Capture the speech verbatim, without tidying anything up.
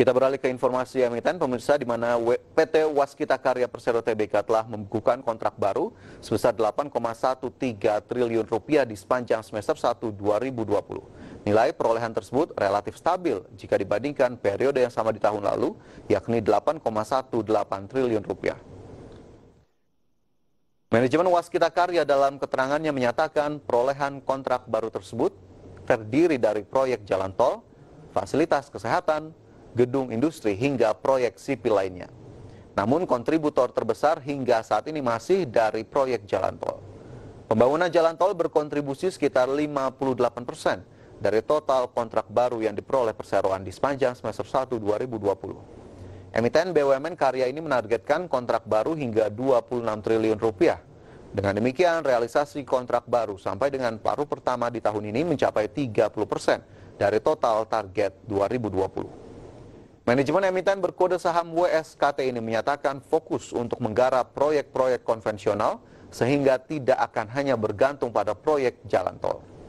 Kita beralih ke informasi emiten, pemirsa, di mana P T Waskita Karya Persero T B K telah membukukan kontrak baru sebesar delapan koma tiga belas triliun rupiah di sepanjang semester satu dua ribu dua puluh. Nilai perolehan tersebut relatif stabil jika dibandingkan periode yang sama di tahun lalu, yakni delapan koma satu delapan triliun rupiah. Manajemen Waskita Karya dalam keterangannya menyatakan perolehan kontrak baru tersebut terdiri dari proyek jalan tol, fasilitas kesehatan, gedung industri hingga proyek sipil lainnya. Namun kontributor terbesar hingga saat ini masih dari proyek jalan tol. Pembangunan jalan tol berkontribusi sekitar lima puluh delapan persen dari total kontrak baru yang diperoleh perseroan di sepanjang semester satu dua ribu dua puluh. Emiten B U M N Karya ini menargetkan kontrak baru hingga dua puluh enam triliun rupiah. Dengan demikian, realisasi kontrak baru sampai dengan paruh pertama di tahun ini mencapai tiga puluh persen dari total target dua ribu dua puluh. Manajemen emiten berkode saham W S K T ini menyatakan fokus untuk menggarap proyek-proyek konvensional sehingga tidak akan hanya bergantung pada proyek jalan tol.